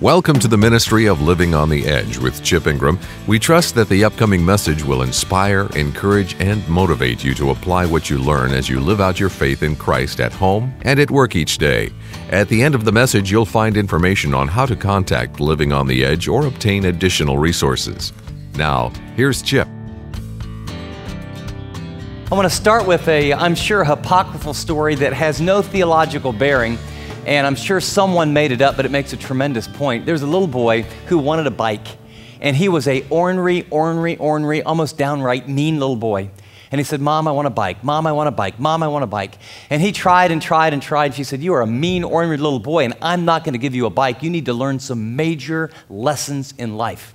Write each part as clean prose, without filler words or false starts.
Welcome to the ministry of Living on the Edge with Chip Ingram. We trust that the upcoming message will inspire, encourage, and motivate you to apply what you learn as you live out your faith in Christ at home and at work each day. At the end of the message, you'll find information on how to contact Living on the Edge or obtain additional resources. Now, here's Chip. I want to start with a, I'm sure, apocryphal story that has no theological bearing. And I'm sure someone made it up, but it makes a tremendous point. There's a little boy who wanted a bike, and he was a ornery, almost downright mean little boy. And he said, "Mom, I want a bike. Mom, I want a bike. Mom, I want a bike." And he tried and tried and tried. She said, "You are a mean, ornery little boy, and I'm not going to give you a bike. You need to learn some major lessons in life."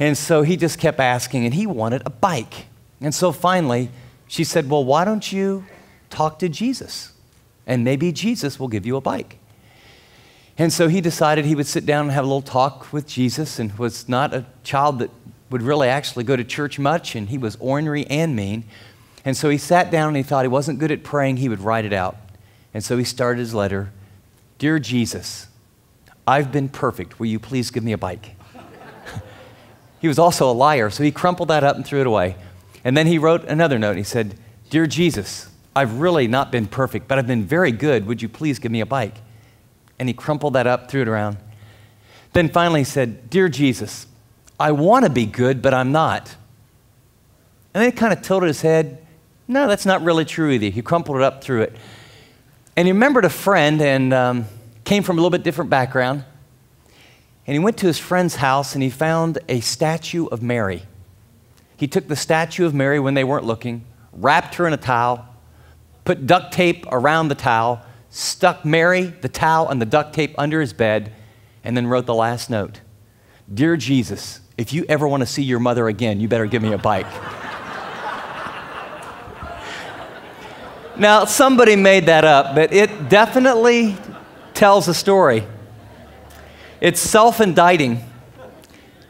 And so he just kept asking, and he wanted a bike. And so finally, she said, "Well, why don't you talk to Jesus? And maybe Jesus will give you a bike." And so he decided he would sit down and have a little talk with Jesus, and was not a child that would really actually go to church much, and he was ornery and mean. And so he sat down and he thought he wasn't good at praying, he would write it out. And so he started his letter, "Dear Jesus, I've been perfect. Will you please give me a bike?" He was also a liar, so he crumpled that up and threw it away. And then he wrote another note. He said, "Dear Jesus, I've really not been perfect, but I've been very good. Would you please give me a bike?" And he crumpled that up, threw it around. Then finally he said, "Dear Jesus, I want to be good, but I'm not." And then he kind of tilted his head. No, that's not really true either. He crumpled it up, threw it. And he remembered a friend, and came from a little bit different background. And he went to his friend's house, and he found a statue of Mary. He took the statue of Mary when they weren't looking, wrapped her in a towel, put duct tape around the towel, stuck Mary, the towel, and the duct tape under his bed, and then wrote the last note. "Dear Jesus, if you ever want to see your mother again, you better give me a bike." Now, somebody made that up, but it definitely tells a story. It's self-indicting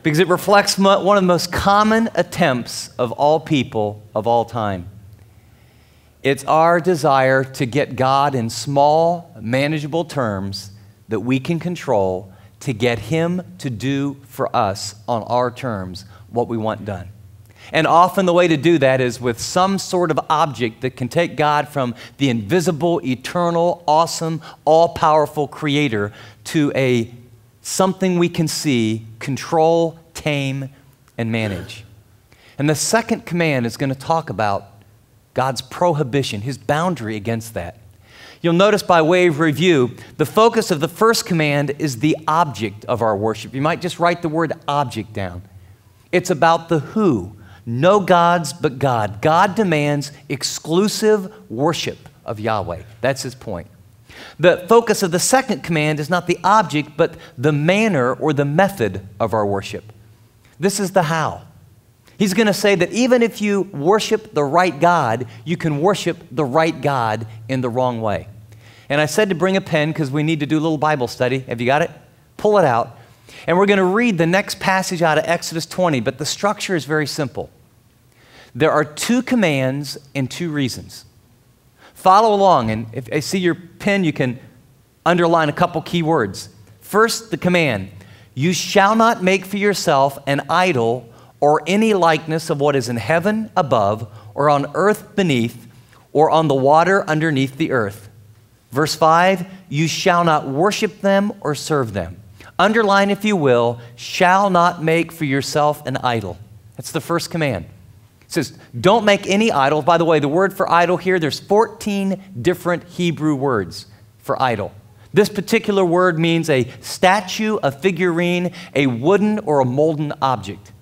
because it reflects one of the most common attempts of all people of all time. It's our desire to get God in small, manageable terms that we can control, to get Him to do for us on our terms what we want done. And often the way to do that is with some sort of object that can take God from the invisible, eternal, awesome, all-powerful Creator to a something we can see, control, tame, and manage. And the second command is going to talk about God's prohibition, His boundary against that. You'll notice by way of review, the focus of the first command is the object of our worship. You might just write the word object down. It's about the who. No gods but God. God demands exclusive worship of Yahweh. That's His point. The focus of the second command is not the object, but the manner or the method of our worship. This is the how. He's going to say that even if you worship the right God, you can worship the right God in the wrong way. And I said to bring a pen because we need to do a little Bible study. Have you got it? Pull it out. And we're going to read the next passage out of Exodus 20, but the structure is very simple. There are two commands and two reasons. Follow along, and if I see your pen, you can underline a couple key words. First, the command, "You shall not make for yourself an idol or any likeness of what is in heaven above, or on earth beneath, or on the water underneath the earth." Verse 5, "You shall not worship them or serve them." Underline, if you will, "shall not make for yourself an idol." That's the first command. It says, don't make any idol. By the way, the word for idol here, there's 14 different Hebrew words for idol. This particular word means a statue, a figurine, a wooden or a molten object.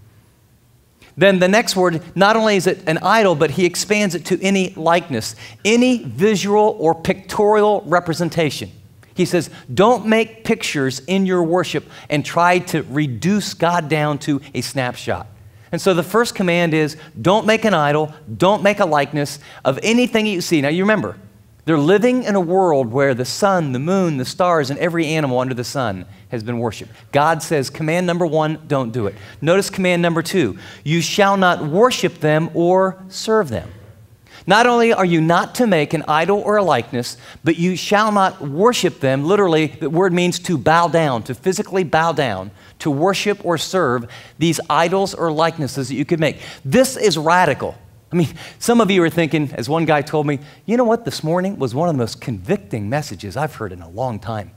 Then the next word, not only is it an idol, but he expands it to any likeness, any visual or pictorial representation. He says, don't make pictures in your worship and try to reduce God down to a snapshot. And so the first command is, don't make an idol, don't make a likeness of anything you see. Now you remember, they're living in a world where the sun, the moon, the stars, and every animal under the sun has been worshipped. God says, command number one, don't do it. Notice command number two, you shall not worship them or serve them. Not only are you not to make an idol or a likeness, but you shall not worship them. Literally, the word means to bow down, to physically bow down, to worship or serve these idols or likenesses that you could make. This is radical. I mean, some of you are thinking, as one guy told me, you know what, this morning was one of the most convicting messages I've heard in a long time.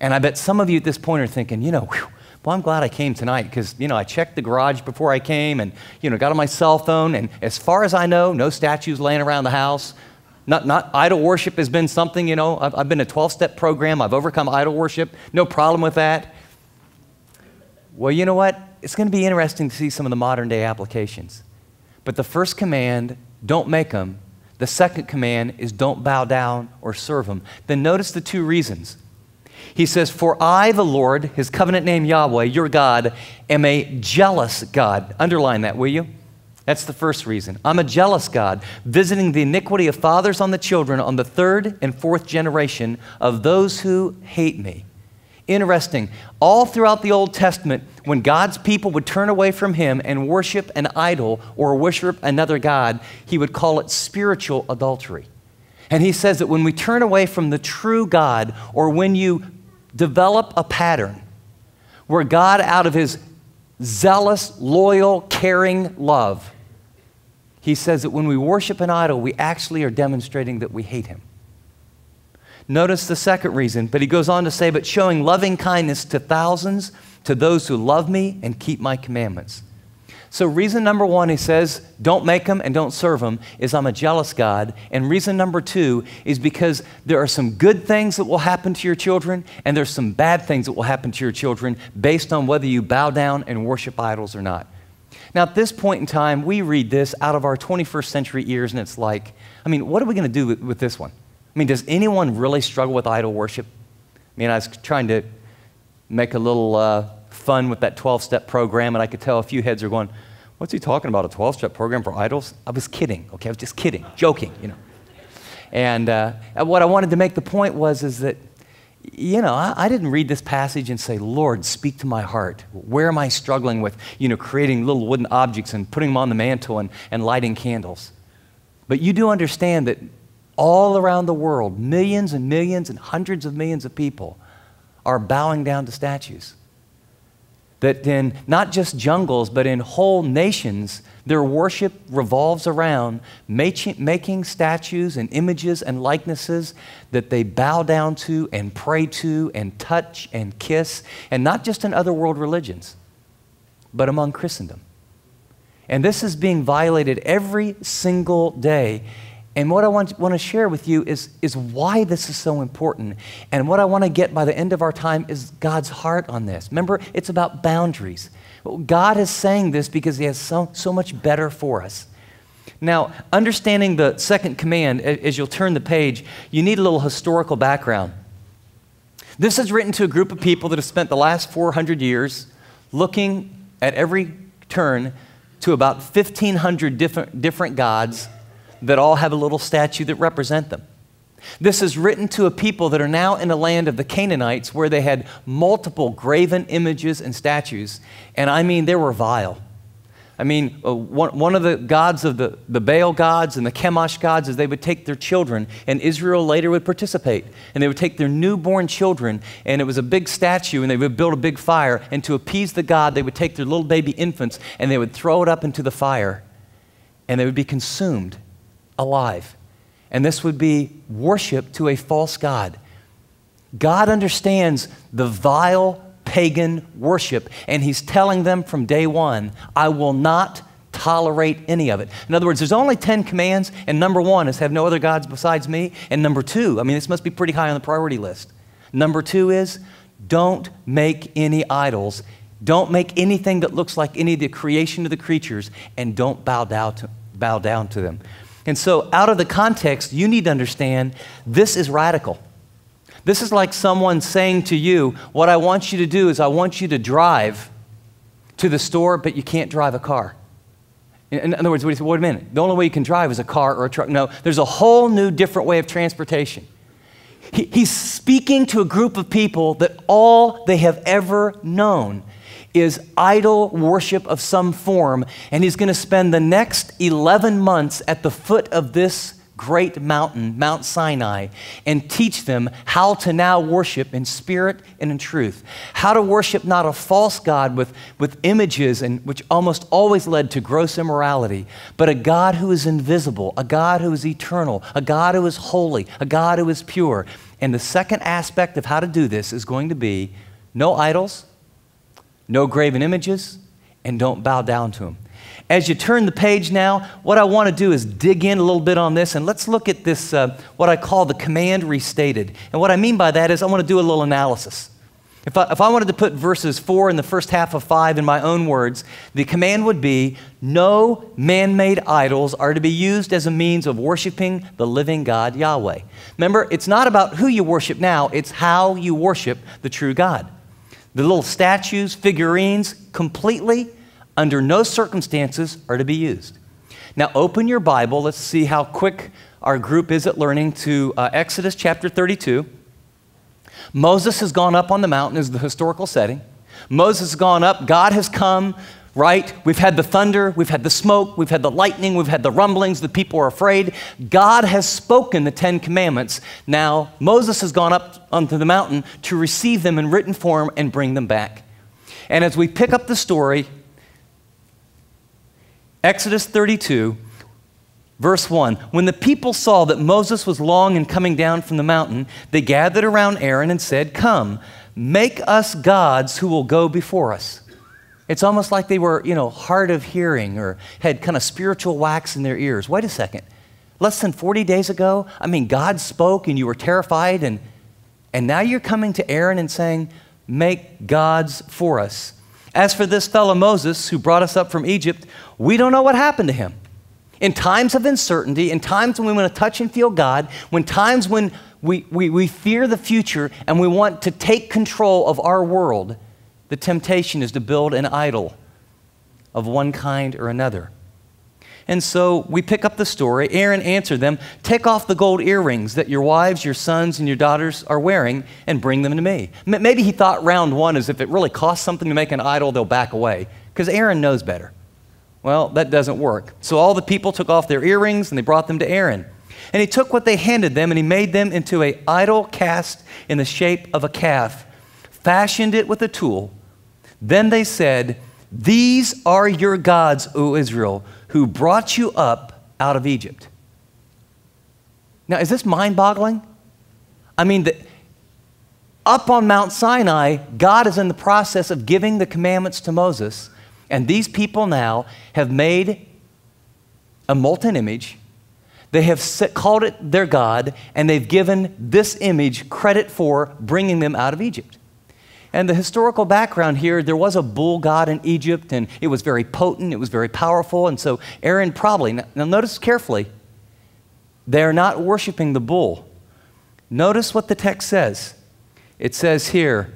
And I bet some of you at this point are thinking, you know, whew, well, I'm glad I came tonight because, you know, I checked the garage before I came and, you know, got on my cell phone. And as far as I know, no statues laying around the house. Not idol worship has been something, you know, I've been a 12-step program. I've overcome idol worship. No problem with that. Well, you know what? It's going to be interesting to see some of the modern day applications. But the first command, don't make them. The second command is don't bow down or serve them. Then notice the two reasons. He says, for I, the Lord, his covenant name Yahweh, your God, am a jealous God. Underline that, will you? That's the first reason. I'm a jealous God, visiting the iniquity of fathers on the children on the third and fourth generation of those who hate me. Interesting. All throughout the Old Testament, when God's people would turn away from him and worship an idol or worship another god, he would call it spiritual adultery. And he says that when we turn away from the true God, or when you develop a pattern where God, out of his zealous, loyal, caring love, he says that when we worship an idol, we actually are demonstrating that we hate him. Notice the second reason, but he goes on to say, but showing loving kindness to thousands, to those who love me and keep my commandments. So reason number one, he says, don't make them and don't serve them, is I'm a jealous God. And reason number two is because there are some good things that will happen to your children, and there's some bad things that will happen to your children based on whether you bow down and worship idols or not. Now, at this point in time, we read this out of our 21st century ears, and it's like, I mean, what are we going to do with this one? I mean, does anyone really struggle with idol worship? I mean, I was trying to make a little fun with that 12-step program, and I could tell a few heads are going, what's he talking about, a 12-step program for idols? I was kidding, okay? I was just kidding, joking, you know. And what I wanted to make the point was is that, you know, I didn't read this passage and say, Lord, speak to my heart. Where am I struggling with, you know, creating little wooden objects and putting them on the mantle and lighting candles? But you do understand that all around the world, millions and millions and hundreds of millions of people are bowing down to statues. That in not just jungles, but in whole nations, their worship revolves around making statues and images and likenesses that they bow down to and pray to and touch and kiss, and not just in other world religions, but among Christendom. And this is being violated every single day. And what I want to share with you is why this is so important. And what I want to get by the end of our time is God's heart on this. Remember, it's about boundaries. God is saying this because he has so much better for us. Now, understanding the second command, as you'll turn the page, you need a little historical background. This is written to a group of people that have spent the last 400 years looking at every turn to about 1,500 different gods that all have a little statue that represent them. This is written to a people that are now in the land of the Canaanites, where they had multiple graven images and statues. And I mean, they were vile. I mean, one of the gods of the Baal gods and the Chemosh gods is they would take their children, and Israel later would participate. And they would take their newborn children, and it was a big statue, and they would build a big fire. And to appease the god, they would take their little baby infants, and they would throw it up into the fire, and they would be consumed alive. And this would be worship to a false god. God understands the vile pagan worship, and he's telling them from day one, I will not tolerate any of it. In other words, there's only 10 commands, and number one is have no other gods besides me, and number two, I mean, this must be pretty high on the priority list. Number two is don't make any idols, don't make anything that looks like any of the creation of the creatures, and don't bow down to them. And so out of the context, you need to understand this is radical. This is like someone saying to you, what I want you to do is I want you to drive to the store, but you can't drive a car. In other words, wait a minute, the only way you can drive is a car or a truck. No, there's a whole new different way of transportation. He's speaking to a group of people that all they have ever known is idol worship of some form, and he's going to spend the next 11 months at the foot of this great mountain, Mount Sinai, and teach them how to now worship in spirit and in truth, how to worship not a false God with images, and which almost always led to gross immorality, but a God who is invisible, a God who is eternal, a God who is holy, a God who is pure. And the second aspect of how to do this is going to be no idols, no graven images, and don't bow down to them. As you turn the page now, what I want to do is dig in a little bit on this, and let's look at this, what I call the command restated. And what I mean by that is I want to do a little analysis. If I wanted to put verses 4 and the first half of 5 in my own words, the command would be, no man-made idols are to be used as a means of worshiping the living God, Yahweh. Remember, it's not about who you worship now, it's how you worship the true God. The little statues, figurines, completely, under no circumstances, are to be used. Now open your Bible. Let's see how quick our group is at learning to Exodus chapter 32. Moses has gone up on the mountain is the historical setting. Moses has gone up. God has come, right? We've had the thunder. We've had the smoke. We've had the lightning. We've had the rumblings. The people are afraid. God has spoken the 10 commandments. Now Moses has gone up onto the mountain to receive them in written form and bring them back. And as we pick up the story, Exodus 32, verse 1, when the people saw that Moses was long in coming down from the mountain, they gathered around Aaron and said, come, make us gods who will go before us. It's almost like they were, you know, hard of hearing or had kind of spiritual wax in their ears. Wait a second. Less than 40 days ago, I mean, God spoke and you were terrified, and now you're coming to Aaron and saying, make gods for us. As for this fellow Moses, who brought us up from Egypt, we don't know what happened to him. In times of uncertainty, in times when we want to touch and feel God, when times when we fear the future and we want to take control of our world, the temptation is to build an idol of one kind or another. And so we pick up the story. Aaron answered them, take off the gold earrings that your wives, your sons, and your daughters are wearing and bring them to me. Maybe he thought round one is if it really costs something to make an idol, they'll back away because Aaron knows better. Well, that doesn't work. So all the people took off their earrings and they brought them to Aaron. And he took what they handed them and he made them into an idol cast in the shape of a calf, fashioned it with a tool. Then they said, these are your gods, O Israel, who brought you up out of Egypt. Now, is this mind-boggling? I mean, up on Mount Sinai, God is in the process of giving the commandments to Moses, and these people now have made a molten image. They have called it their God, and they've given this image credit for bringing them out of Egypt. And the historical background here, there was a bull god in Egypt, and it was very potent, it was very powerful, and so Aaron probably, now notice carefully, they're not worshiping the bull. Notice what the text says. It says here,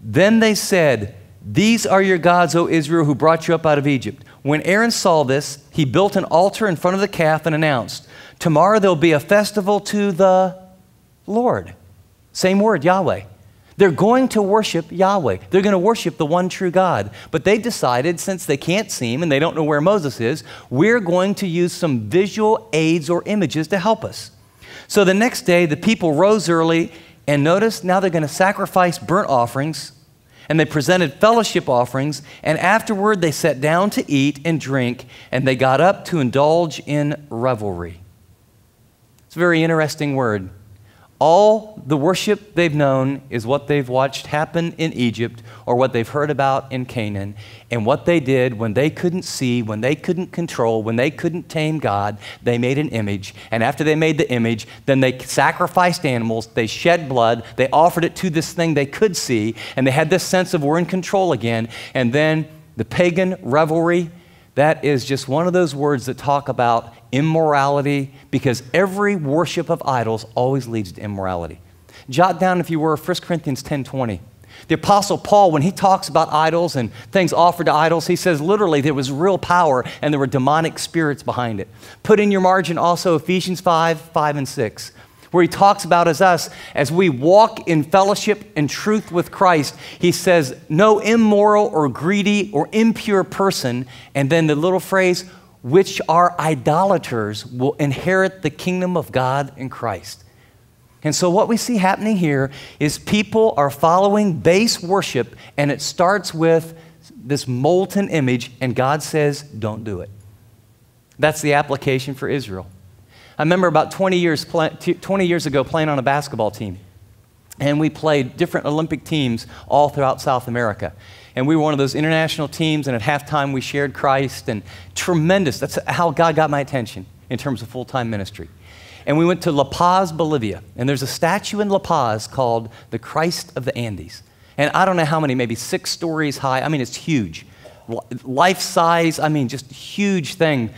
then they said, these are your gods, O Israel, who brought you up out of Egypt. When Aaron saw this, he built an altar in front of the calf and announced, tomorrow there'll be a festival to the Lord. Same word, Yahweh. They're going to worship Yahweh. They're going to worship the one true God. But they've decided, since they can't see him and they don't know where Moses is, we're going to use some visual aids or images to help us. So the next day, the people rose early, and notice now they're going to sacrifice burnt offerings, and they presented fellowship offerings, and afterward they sat down to eat and drink, and they got up to indulge in revelry. It's a very interesting word. All the worship they've known is what they've watched happen in Egypt or what they've heard about in Canaan, and what they did when they couldn't see, when they couldn't control, when they couldn't tame God, they made an image. And after they made the image, then they sacrificed animals, they shed blood, they offered it to this thing they could see, and they had this sense of we're in control again. And then the pagan revelry, that is just one of those words that talk about immorality, because every worship of idols always leads to immorality. Jot down, if you were, 1 Corinthians 10:20. The Apostle Paul, when he talks about idols and things offered to idols, he says literally there was real power and there were demonic spirits behind it. Put in your margin also Ephesians 5:5 and 6. where he talks about as we walk in fellowship and truth with Christ, he says, no immoral or greedy or impure person, and then the little phrase, which are idolaters, will inherit the kingdom of God in Christ. And so what we see happening here is people are following base worship, and it starts with this molten image, and God says, don't do it. That's the application for Israel. I remember about 20 years ago playing on a basketball team, and we played different Olympic teams all throughout South America. And we were one of those international teams, and at halftime we shared Christ, and tremendous. That's how God got my attention in terms of full-time ministry. And we went to La Paz, Bolivia, and there's a statue in La Paz called the Christ of the Andes. And I don't know how many, maybe 6 stories high. I mean, it's huge. Life size, I mean, just huge thing.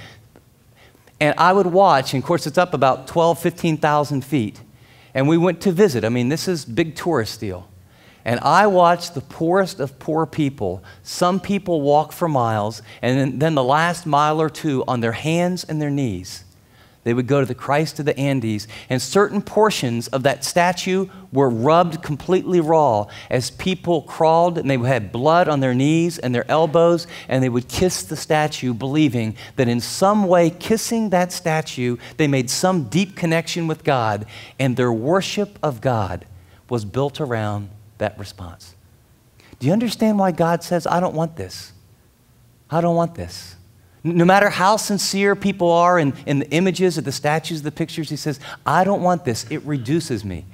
And I would watch, and of course it's up about 12,000, 15,000 feet. And we went to visit. I mean, this is big tourist deal. And I watched the poorest of poor people. Some people walk for miles, and then the last mile or two on their hands and their knees. They would go to the Christ of the Andes, and certain portions of that statue were rubbed completely raw as people crawled, and they had blood on their knees and their elbows, and they would kiss the statue, believing that in some way, kissing that statue, they made some deep connection with God, and their worship of God was built around that response. Do you understand why God says, I don't want this? I don't want this. No matter how sincere people are in the images or the statues, the pictures, he says, I don't want this. It reduces me.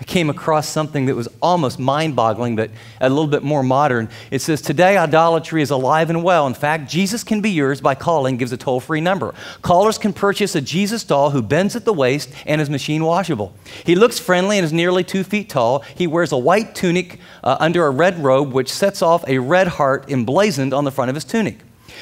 I came across something that was almost mind-boggling, but a little bit more modern. It says, today idolatry is alive and well. In fact, Jesus can be yours by calling, gives a toll-free number. Callers can purchase a Jesus doll who bends at the waist and is machine washable. He looks friendly and is nearly 2 feet tall. He wears a white tunic under a red robe, which sets off a red heart emblazoned on the front of his tunic.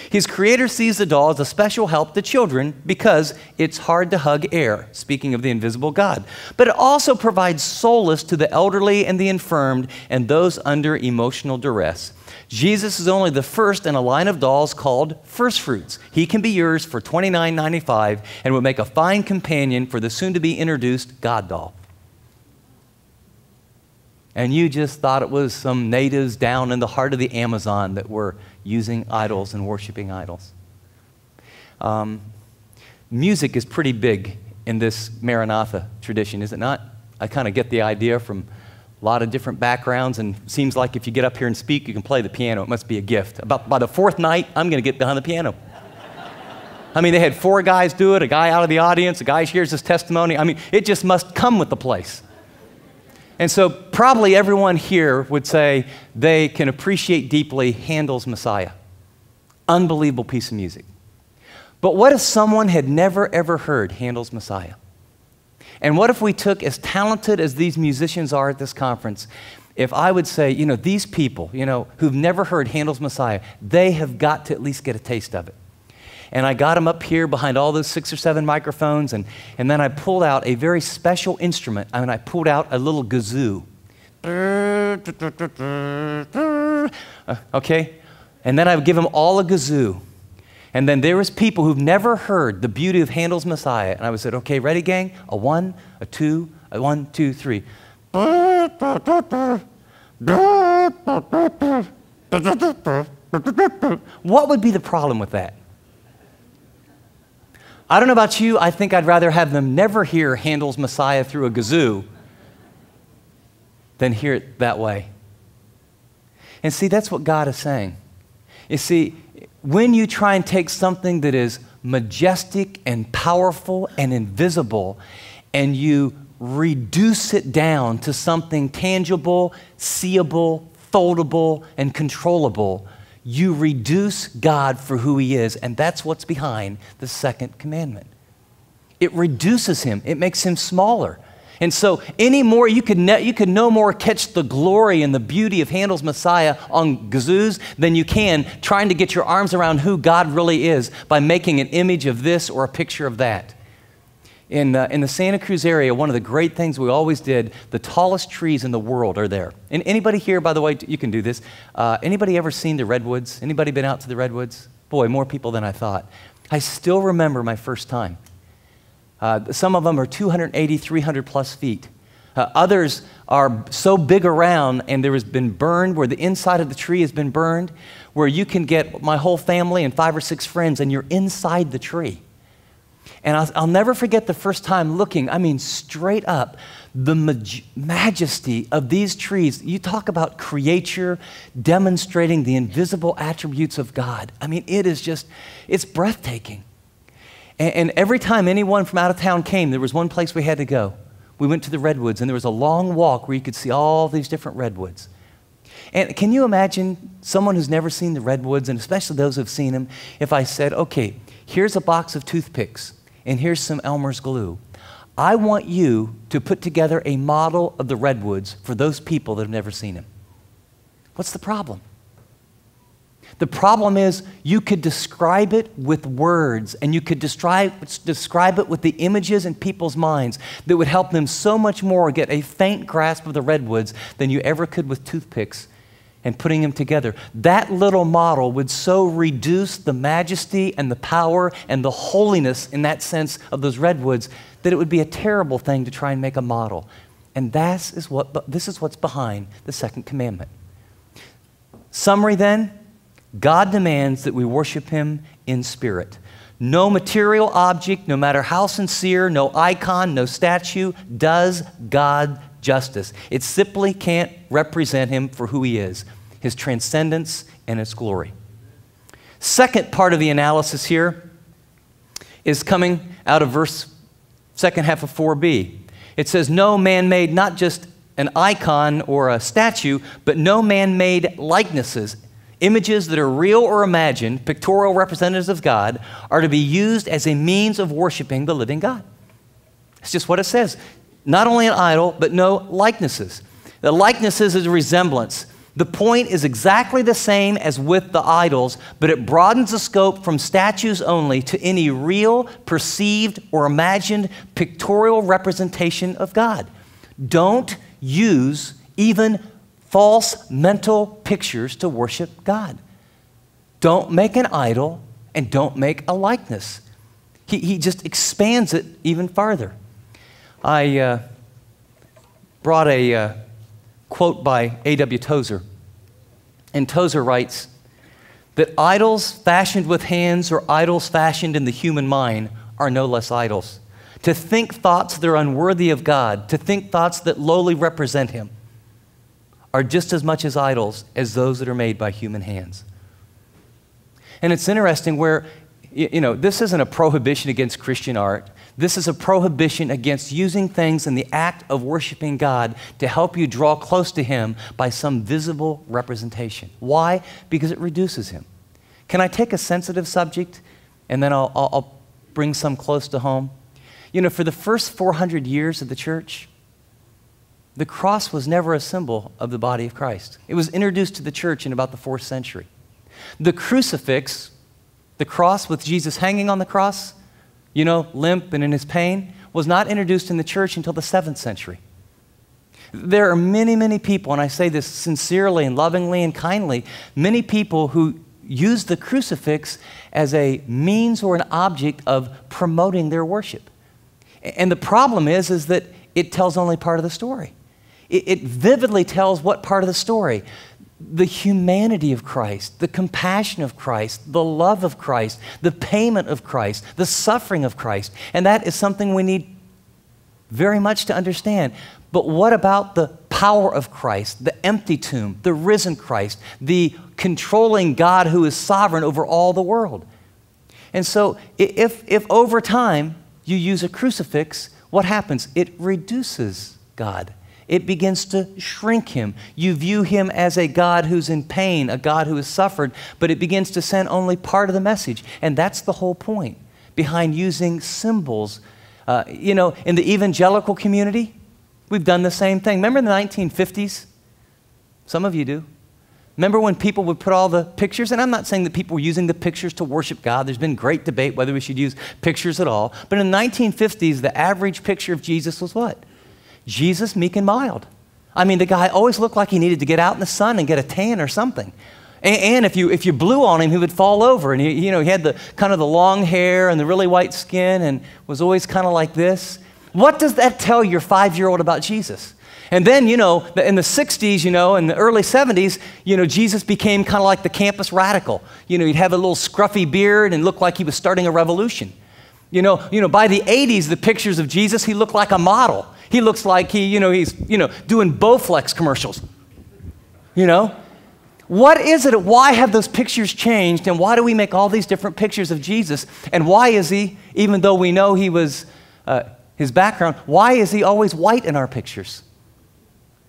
His creator sees the doll as a special help to children because it's hard to hug air, speaking of the invisible God. But it also provides solace to the elderly and the infirmed and those under emotional duress. Jesus is only the first in a line of dolls called First Fruits. He can be yours for $29.95 and would make a fine companion for the soon-to-be introduced God doll. And you just thought it was some natives down in the heart of the Amazon that were using idols and worshiping idols. Music is pretty big in this Maranatha tradition, is it not? I kind of get the idea from a lot of different backgrounds, and it seems like if you get up here and speak, you can play the piano. It must be a gift. By the fourth night, I'm going to get behind the piano. I mean, they had 4 guys do it, a guy out of the audience, a guy shares his testimony. I mean, it just must come with the place. And so probably everyone here would say they can appreciate deeply Handel's Messiah. Unbelievable piece of music. But what if someone had never, ever heard Handel's Messiah? And what if we took, as talented as these musicians are at this conference, if I would say, you know, these people, you know, who've never heard Handel's Messiah, they have got to at least get a taste of it. And I got him up here behind all those 6 or 7 microphones, and then I pulled out a very special instrument. I mean, I pulled out a little kazoo. Okay? And then I would give him all a kazoo. And then there was people who've never heard the beauty of Handel's Messiah. And I would say, okay, ready, gang? A 1, a 2, a 1, 2, 3. What would be the problem with that? I don't know about you, I think I'd rather have them never hear Handel's Messiah through a kazoo than hear it that way. And see, that's what God is saying. You see, when you try and take something that is majestic and powerful and invisible, and you reduce it down to something tangible, seeable, foldable, and controllable, you reduce God for who he is, and that's what's behind the second commandment. It reduces him. It makes him smaller. And so anymore, you could no more catch the glory and the beauty of Handel's Messiah on gazoos than you can trying to get your arms around who God really is by making an image of this or a picture of that. In the Santa Cruz area, one of the great things we always did, the tallest trees in the world are there. And anybody here, by the way, you can do this. Anybody ever seen the Redwoods? Anybody been out to the Redwoods? Boy, more people than I thought. I still remember my first time. Some of them are 280, 300 plus feet. Others are so big around, and there has been burned where the inside of the tree has been burned, where you can get my whole family and 5 or 6 friends, and you're inside the tree. And I'll never forget the first time looking, I mean, straight up, the majesty of these trees. You talk about creature demonstrating the invisible attributes of God. I mean, it is just, it's breathtaking. And every time anyone from out of town came, there was one place we had to go. We went to the Redwoods, and there was a long walk where you could see all these different redwoods. And can you imagine someone who's never seen the redwoods, and especially those who've seen them, if I said, okay, here's a box of toothpicks, and here's some Elmer's glue. I want you to put together a model of the redwoods for those people that have never seen them. What's the problem? The problem is you could describe it with words, and you could describe it with the images in people's minds that would help them so much more get a faint grasp of the redwoods than you ever could with toothpicks and putting them together. That little model would so reduce the majesty and the power and the holiness in that sense of those redwoods that it would be a terrible thing to try and make a model. And this is what's behind the second commandment. Summary then, God demands that we worship Him in spirit. No material object, no matter how sincere, no icon, no statue, does God justice. It simply can't represent Him for who He is, His transcendence and His glory. Second part of the analysis here is coming out of verse second half of 4b. It says, no man-made, not just an icon or a statue, but no man-made likenesses. Images that are real or imagined, pictorial representatives of God, are to be used as a means of worshiping the living God. It's just what it says. Not only an idol, but no likenesses. The likenesses is a resemblance. The point is exactly the same as with the idols, but it broadens the scope from statues only to any real, perceived, or imagined pictorial representation of God. Don't use even false mental pictures to worship God. Don't make an idol and don't make a likeness. He just expands it even farther. I brought a quote by A.W. Tozer. And Tozer writes that idols fashioned with hands or idols fashioned in the human mind are no less idols. To think thoughts that are unworthy of God, to think thoughts that lowly represent Him, are just as much as idols as those that are made by human hands. And it's interesting where, you know, this isn't a prohibition against Christian art. This is a prohibition against using things in the act of worshiping God to help you draw close to Him by some visible representation. Why? Because it reduces Him. Can I take a sensitive subject and then I'll bring some close to home? You know, for the first 400 years of the church, the cross was never a symbol of the body of Christ. It was introduced to the church in about the 4th century. The crucifix, the cross with Jesus hanging on the cross, you know, limp and in His pain, was not introduced in the church until the 7th century. There are many, many people, and I say this sincerely and lovingly and kindly, many people who use the crucifix as a means or an object of promoting their worship. And the problem is that it tells only part of the story. It vividly tells what part of the story? The humanity of Christ, the compassion of Christ, the love of Christ, the payment of Christ, the suffering of Christ. And that is something we need very much to understand. But what about the power of Christ, the empty tomb, the risen Christ, the controlling God who is sovereign over all the world? And so if over time you use a crucifix, what happens? It reduces God. It begins to shrink Him. You view Him as a God who's in pain, a God who has suffered, but it begins to send only part of the message. And that's the whole point behind using symbols. You know, in the evangelical community, we've done the same thing. Remember in the 1950s? Some of you do. Remember when people would put all the pictures? And I'm not saying that people were using the pictures to worship God. There's been great debate whether we should use pictures at all. But in the 1950s, the average picture of Jesus was what? Jesus meek and mild. I mean, the guy always looked like he needed to get out in the sun and get a tan or something. And if you blew on him, he would fall over. And he had the kind of the long hair and the really white skin and was always kind of like this. What does that tell your 5-year-old about Jesus? And then, in the 60s, in the early 70s, Jesus became kind of like the campus radical. He'd have a little scruffy beard and look like he was starting a revolution. By the 80s, the pictures of Jesus, he looked like a model. He looks like he's doing Bowflex commercials. What is it? Why have those pictures changed? And why do we make all these different pictures of Jesus? And why is he, even though we know he was, his background, why is he always white in our pictures?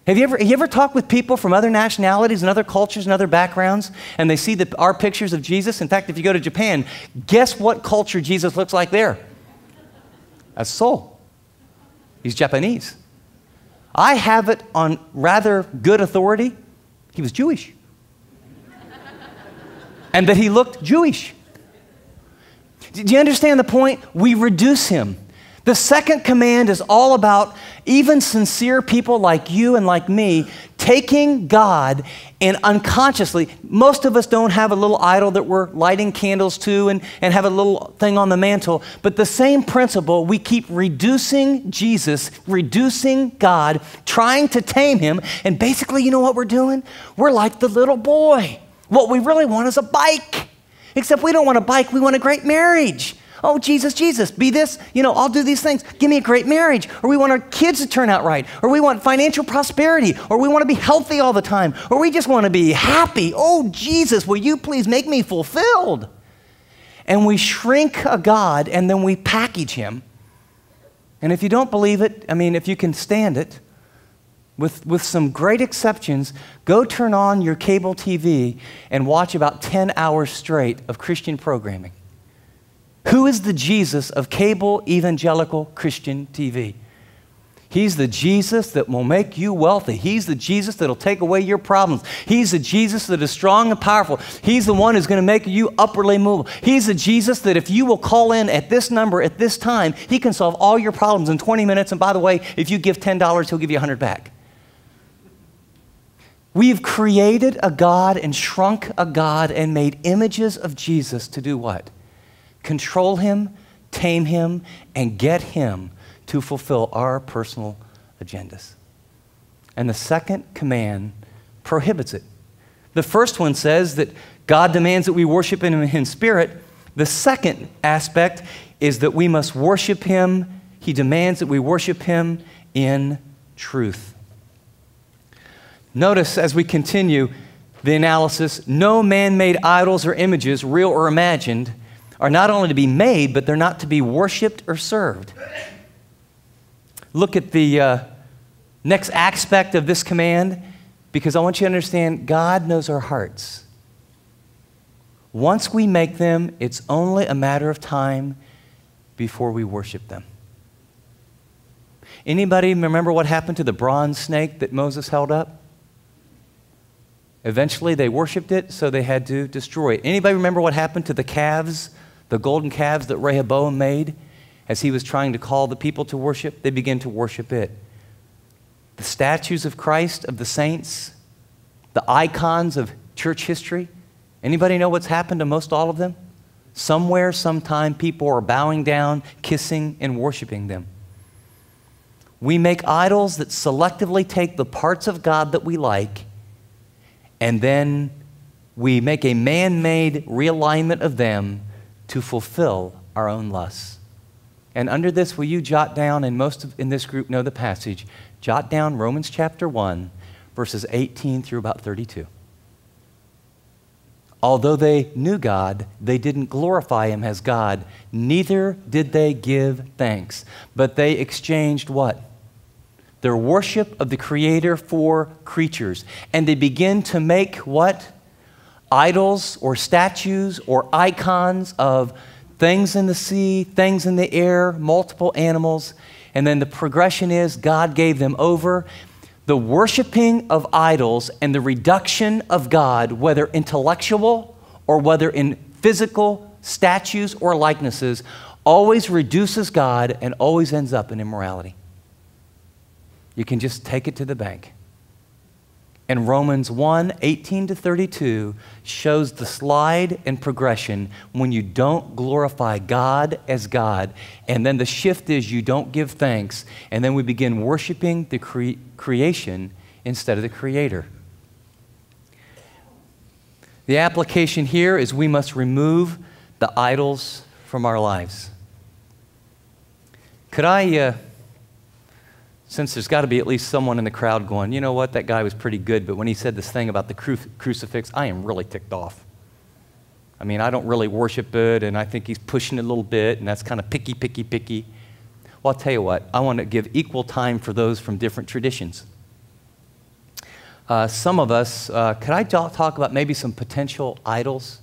Have you ever talked with people from other nationalities and other cultures and other backgrounds, and they see our pictures of Jesus? In fact, if you go to Japan, guess what culture Jesus looks like there? That's Seoul. He's Japanese. I have it on rather good authority. He was Jewish. And that he looked Jewish. Do you understand the point? We reduce him. The second command is all about even sincere people like you and like me taking God and unconsciously, most of us don't have a little idol that we're lighting candles to and have a little thing on the mantle, but the same principle, we keep reducing Jesus, reducing God, trying to tame him, and basically, you know what we're doing? We're like the little boy. What we really want is a bike, except we don't want a bike, we want a great marriage. Oh, Jesus, Jesus, be this, I'll do these things. Give me a great marriage. Or we want our kids to turn out right. Or we want financial prosperity. Or we want to be healthy all the time. Or we just want to be happy. Oh, Jesus, will you please make me fulfilled? And we shrink a God and then we package him. And if you don't believe it, if you can stand it, with some great exceptions, go turn on your cable TV and watch about 10 hours straight of Christian programming. Who is the Jesus of cable evangelical Christian TV? He's the Jesus that will make you wealthy. He's the Jesus that will take away your problems. He's the Jesus that is strong and powerful. He's the one who's going to make you upwardly movable. He's the Jesus that if you will call in at this number at this time, he can solve all your problems in 20 minutes. And by the way, if you give $10, he'll give you $100 back. We've created a God and shrunk a God and made images of Jesus to do what? Control him, tame him, and get him to fulfill our personal agendas. And the second command prohibits it. The first one says that God demands that we worship him in spirit. The second aspect is that we must worship him. He demands that we worship him in truth. Notice as we continue the analysis, no man-made idols or images, real or imagined, are not only to be made, but they're not to be worshiped or served. Look at the next aspect of this command, because I want you to understand God knows our hearts. Once we make them, it's only a matter of time before we worship them. Anybody remember what happened to the bronze snake that Moses held up? Eventually they worshiped it, so they had to destroy it. Anybody remember what happened to the calves? The golden calves that Rehoboam made as he was trying to call the people to worship, they began to worship it. The statues of Christ, of the saints, the icons of church history. Anybody know what's happened to most all of them? Somewhere, sometime, people are bowing down, kissing, and worshiping them. We make idols that selectively take the parts of God that we like, and then we make a man-made realignment of them to fulfill our own lusts. And under this, will you jot down, and most in this group know the passage, jot down Romans chapter 1, verses 18 through about 32. Although they knew God, they didn't glorify him as God, neither did they give thanks. But they exchanged what? Their worship of the Creator for creatures. And they begin to make what? Idols or statues or icons of things in the sea, things in the air, multiple animals. And then the progression is God gave them over. The worshiping of idols and the reduction of God, whether intellectual or whether in physical statues or likenesses, always reduces God and always ends up in immorality. You can just take it to the bank. And Romans 1:18-32 shows the slide and progression when you don't glorify God as God. And then the shift is you don't give thanks. And then we begin worshiping the creation instead of the Creator. The application here is we must remove the idols from our lives. Could I... since there's got to be at least someone in the crowd going, you know what, that guy was pretty good, but when he said this thing about the crucifix, I am really ticked off. I mean, I don't really worship it, and I think he's pushing it a little bit, and that's kind of picky. Well, I'll tell you what, I want to give equal time for those from different traditions. Some of us, could I talk about maybe some potential idols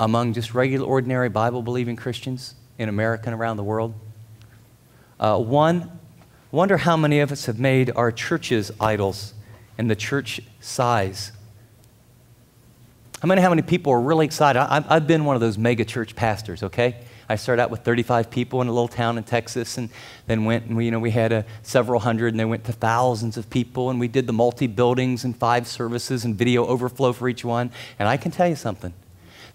among just regular, ordinary, Bible-believing Christians in America and around the world? One, wonder how many of us have made our churches idols and the church size. I mean, how many people are really excited? I've been one of those mega church pastors, okay? I started out with 35 people in a little town in Texas, and then went and we had several hundred, and they went to thousands of people, and we did the multi-buildings and 5 services and video overflow for each one. And I can tell you something.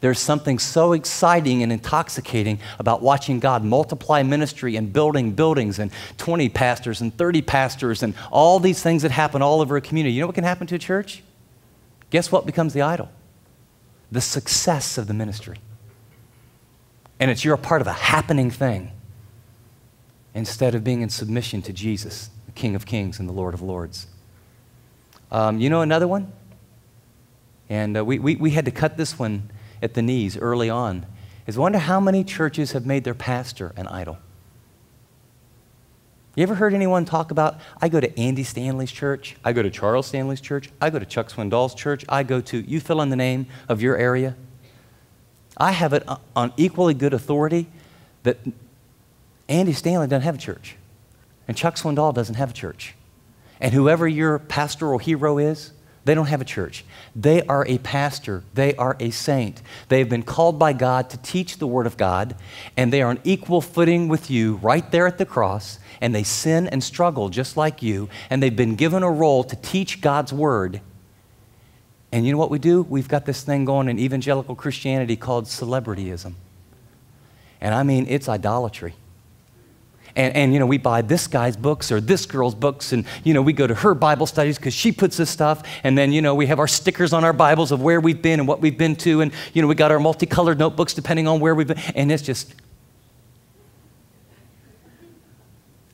There's something so exciting and intoxicating about watching God multiply ministry and building buildings and 20 pastors and 30 pastors and all these things that happen all over a community. You know what can happen to a church? Guess what becomes the idol? The success of the ministry. And it's you're a part of a happening thing instead of being in submission to Jesus, the King of Kings and the Lord of Lords. You know another one? And we had to cut this one at the knees early on, is wonder how many churches have made their pastor an idol. You ever heard anyone talk about, I go to Andy Stanley's church, I go to Charles Stanley's church, I go to Chuck Swindoll's church, I go to, you fill in the name of your area. I have it on equally good authority that Andy Stanley doesn't have a church, and Chuck Swindoll doesn't have a church. And whoever your pastoral hero is, they don't have a church. They are a pastor. They are a saint. They have been called by God to teach the Word of God, and they are on equal footing with you right there at the cross, and they sin and struggle just like you, and they've been given a role to teach God's Word. And you know what we do? We've got this thing going in evangelical Christianity called celebrityism. And I mean, it's idolatry. And, you know, we buy this guy's books or this girl's books, and, you know, we go to her Bible studies because she puts this stuff, and then, you know, we have our stickers on our Bibles of where we've been and what we've been to, and, you know, we got our multicolored notebooks depending on where we've been, and it's just,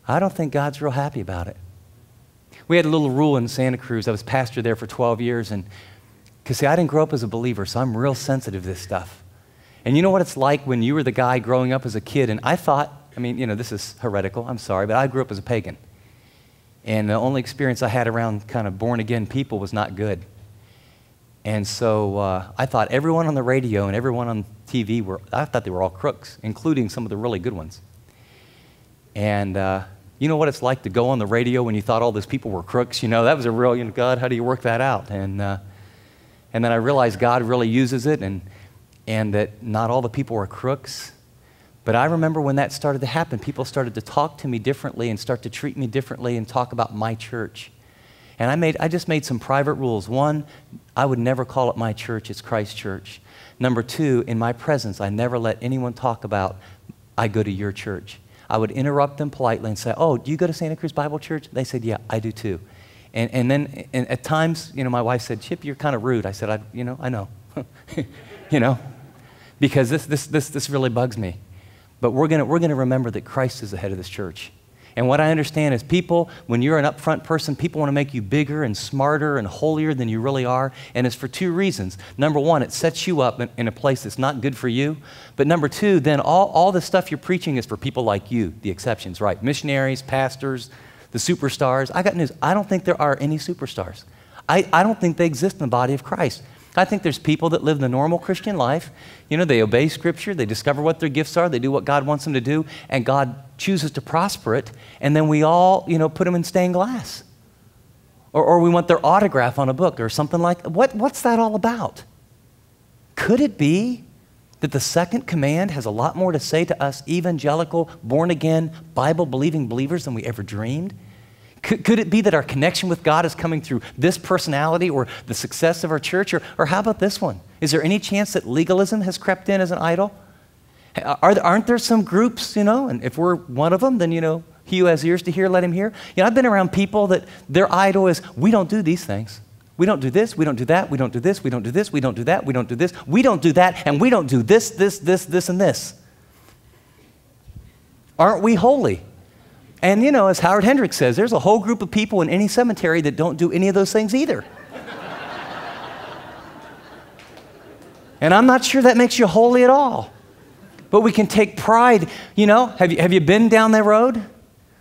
I don't think God's real happy about it. We had a little rule in Santa Cruz. I was pastor there for 12 years, and, because, see, I didn't grow up as a believer, so I'm real sensitive to this stuff. And you know what it's like when you were the guy growing up as a kid, and I thought, I mean, you know, this is heretical, I'm sorry, but I grew up as a pagan. And the only experience I had around kind of born-again people was not good. And so I thought everyone on the radio and everyone on TV were, I thought they were all crooks, including some of the really good ones. And you know what it's like to go on the radio when you thought all those people were crooks? You know, that was a real, you know, God, how do you work that out? And then I realized God really uses it, and that not all the people are crooks. But I remember when that started to happen, people started to talk to me differently and start to treat me differently and talk about my church. And I just made some private rules. One, I would never call it my church, it's Christ's church. Number two, in my presence, I never let anyone talk about, I go to your church. I would interrupt them politely and say, oh, do you go to Santa Cruz Bible Church? They said, yeah, I do too. And then at times, you know, my wife said, Chip, you're kind of rude. I said, I know, you know, because this really bugs me. But we're going to remember that Christ is the head of this church. And what I understand is people, when you're an upfront person, people want to make you bigger and smarter and holier than you really are. And it's for two reasons. Number one, it sets you up in a place that's not good for you. But number two, then all the stuff you're preaching is for people like you, the exceptions, right? Missionaries, pastors, the superstars. I got news. I don't think there are any superstars. I don't think they exist in the body of Christ. I think there's people that live the normal Christian life. You know, they obey Scripture, they discover what their gifts are, they do what God wants them to do, and God chooses to prosper it, and then we all, you know, put them in stained glass. Or we want their autograph on a book or something like that. What's that all about? Could it be that the second command has a lot more to say to us evangelical, born-again, Bible-believing believers than we ever dreamed? Could it be that our connection with God is coming through this personality or the success of our church? Or how about this one? Is there any chance that legalism has crept in as an idol? Aren't there some groups, you know, and if we're one of them, then, you know, he who has ears to hear, let him hear. You know, I've been around people that their idol is, we don't do these things. We don't do this, we don't do that, we don't do this, we don't do this, we don't do that, we don't do this, we don't do that, and we don't do this, this, and this. Aren't we holy? And, you know, as Howard Hendricks says, there's a whole group of people in any cemetery that don't do any of those things either. And I'm not sure that makes you holy at all. But we can take pride, you know. Have you been down that road?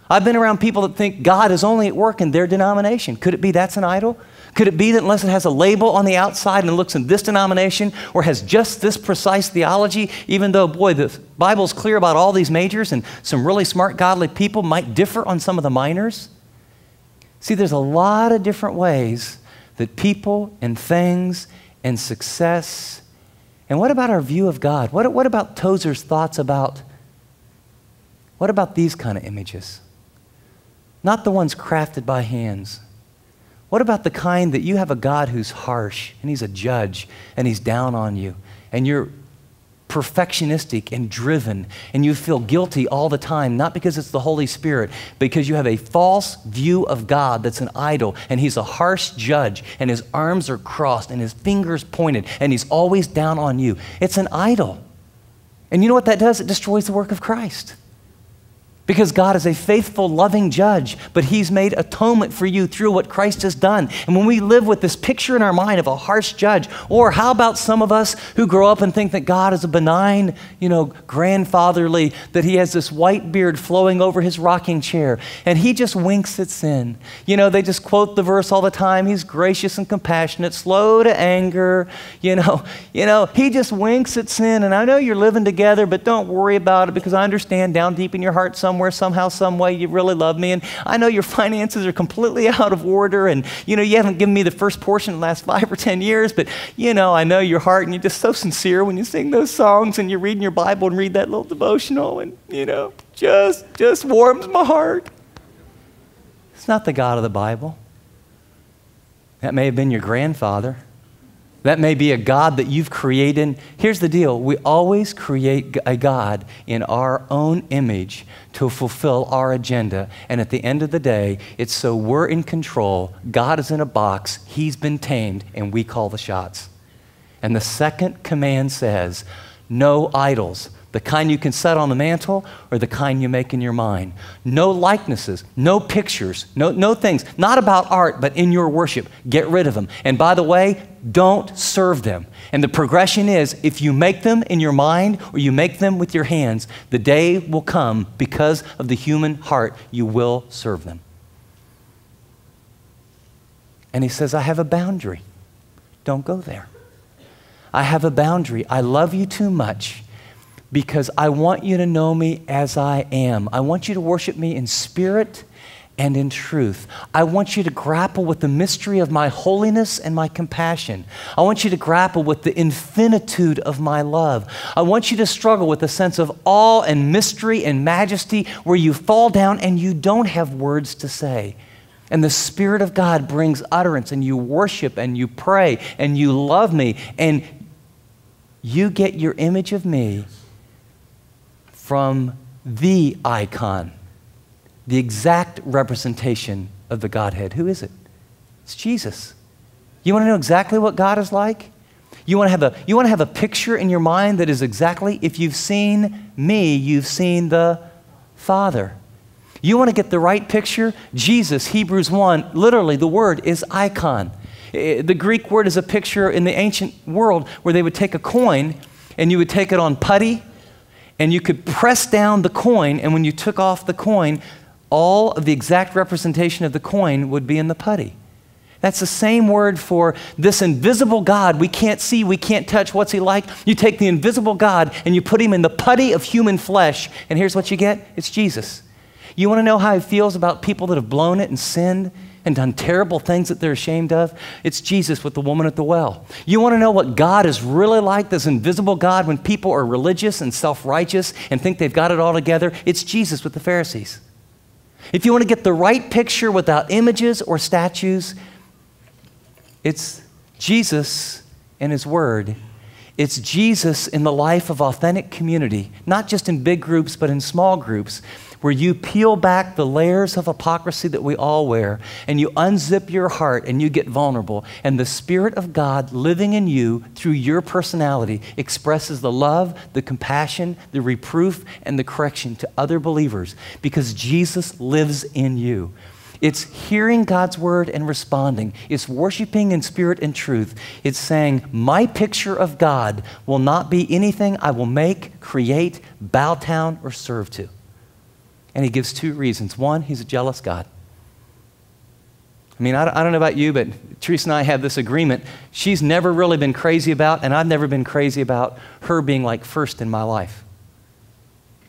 I've been around people that think God is only at work in their denomination. Could it be that's an idol? Could it be that unless it has a label on the outside and looks in this denomination or has just this precise theology, even though, boy, the Bible's clear about all these majors and some really smart, godly people might differ on some of the minors? See, there's a lot of different ways that people and things and success. And what about our view of God? What about Tozer's thoughts about, what about these kind of images? Not the ones crafted by hands. What about the kind that you have a God who's harsh, and he's a judge, and he's down on you, and you're perfectionistic and driven, and you feel guilty all the time, not because it's the Holy Spirit, because you have a false view of God that's an idol, and he's a harsh judge, and his arms are crossed, and his fingers pointed, and he's always down on you. It's an idol. And you know what that does? It destroys the work of Christ. Because God is a faithful, loving judge, but he's made atonement for you through what Christ has done. And when we live with this picture in our mind of a harsh judge, or how about some of us who grow up and think that God is a benign, you know, grandfatherly, that he has this white beard flowing over his rocking chair, and he just winks at sin. You know, they just quote the verse all the time, he's gracious and compassionate, slow to anger, you know, he just winks at sin, and I know you're living together, but don't worry about it, because I understand down deep in your heart somewhere, somehow, some way, you really love me, and I know your finances are completely out of order, and, you know, you haven't given me the first portion in the last 5 or 10 years, but, you know, I know your heart, and you're just so sincere when you sing those songs, and you're reading your Bible and read that little devotional, and, you know, just warms my heart. It's not the God of the Bible. That may have been your grandfather. That may be a God that you've created. Here's the deal. We always create a God in our own image to fulfill our agenda. And at the end of the day, it's so we're in control. God is in a box. He's been tamed, and we call the shots. And the second command says, no idols, the kind you can set on the mantle or the kind you make in your mind. No likenesses, no pictures, no things. Not about art, but in your worship. Get rid of them. And by the way, don't serve them. And the progression is, if you make them in your mind or you make them with your hands, the day will come because of the human heart, you will serve them. And he says, I have a boundary. Don't go there. I have a boundary. I love you too much because I want you to know me as I am. I want you to worship me in spirit and in truth. I want you to grapple with the mystery of my holiness and my compassion. I want you to grapple with the infinitude of my love. I want you to struggle with a sense of awe and mystery and majesty where you fall down and you don't have words to say. And the Spirit of God brings utterance, and you worship and you pray and you love me, and you get your image of me from the icon, the exact representation of the Godhead. Who is it? It's Jesus. You want to know exactly what God is like? You want to have a picture in your mind that is exactly, if you've seen me, you've seen the Father. You want to get the right picture? Jesus, Hebrews 1, literally the word is icon. The Greek word is a picture in the ancient world where they would take a coin and you would take it on putty and you could press down the coin, and when you took off the coin, all of the exact representation of the coin would be in the putty. That's the same word for this invisible God we can't see, we can't touch. What's he like? You take the invisible God and you put him in the putty of human flesh, and here's what you get. It's Jesus. You want to know how he feels about people that have blown it and sinned and done terrible things that they're ashamed of? It's Jesus with the woman at the well. You want to know what God is really like, this invisible God, when people are religious and self-righteous and think they've got it all together? It's Jesus with the Pharisees. If you want to get the right picture without images or statues, it's Jesus and His Word. It's Jesus in the life of authentic community, not just in big groups, but in small groups, where you peel back the layers of hypocrisy that we all wear, and you unzip your heart and you get vulnerable. And the Spirit of God living in you through your personality expresses the love, the compassion, the reproof, and the correction to other believers because Jesus lives in you. It's hearing God's word and responding. It's worshiping in spirit and truth. It's saying, my picture of God will not be anything I will make, create, bow down, or serve to. And He gives two reasons. One, He's a jealous God. I mean, I don't know about you, but Theresa and I have this agreement. She's never really been crazy about, and I've never been crazy about, her being like first in my life.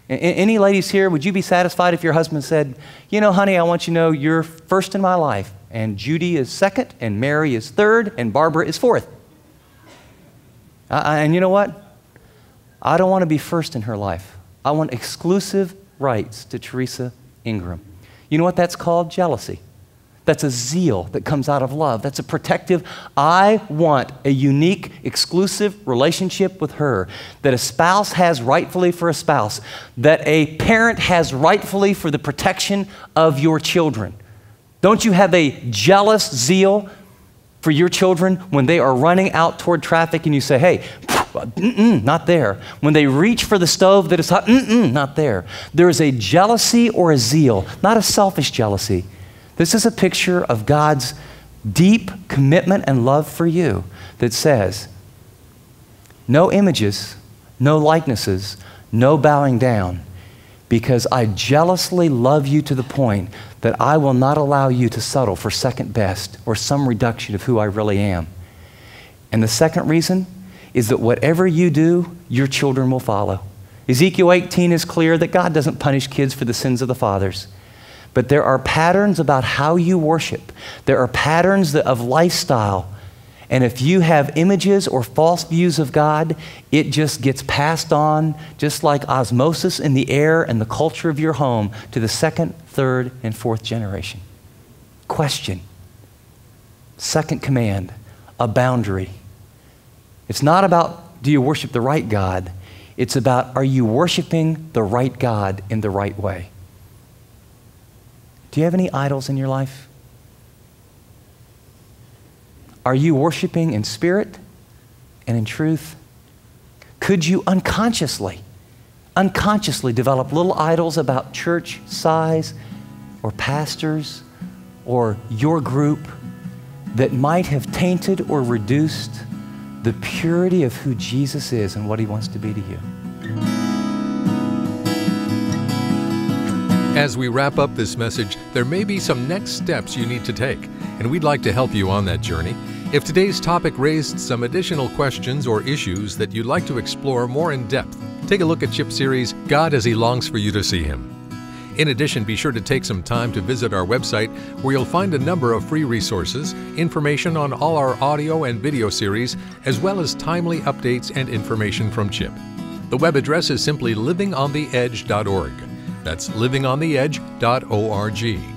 Any ladies here, would you be satisfied if your husband said, you know, honey, I want you to know you're first in my life, and Judy is second, and Mary is third, and Barbara is fourth? And you know what? I don't want to be first in her life. I want exclusive rights to Theresa Ingram. You know what that's called? Jealousy. That's a zeal that comes out of love. That's a protective, I want a unique, exclusive relationship with her that a spouse has rightfully for a spouse, that a parent has rightfully for the protection of your children. Don't you have a jealous zeal for your children when they are running out toward traffic and you say, hey, not there. When they reach for the stove that is hot, not there. There is a jealousy or a zeal, not a selfish jealousy. This is a picture of God's deep commitment and love for you that says, no images, no likenesses, no bowing down, because I jealously love you to the point that I will not allow you to settle for second best or some reduction of who I really am. And the second reason is that whatever you do, your children will follow. Ezekiel 18 is clear that God doesn't punish kids for the sins of the fathers. But there are patterns about how you worship. There are patterns of lifestyle. And if you have images or false views of God, it just gets passed on, just like osmosis in the air and the culture of your home, to the second, third, and fourth generation. Question. Second command, a boundary. It's not about do you worship the right God. It's about are you worshiping the right God in the right way. Do you have any idols in your life? Are you worshiping in spirit and in truth? Could you unconsciously develop little idols about church size or pastors or your group that might have tainted or reduced the purity of who Jesus is and what He wants to be to you? As we wrap up this message, there may be some next steps you need to take, and we'd like to help you on that journey. If today's topic raised some additional questions or issues that you'd like to explore more in depth, take a look at Chip's series, God as He Longs for You to See Him. In addition, be sure to take some time to visit our website, where you'll find a number of free resources, information on all our audio and video series, as well as timely updates and information from Chip. The web address is simply livingontheedge.org. That's livingontheedge.org.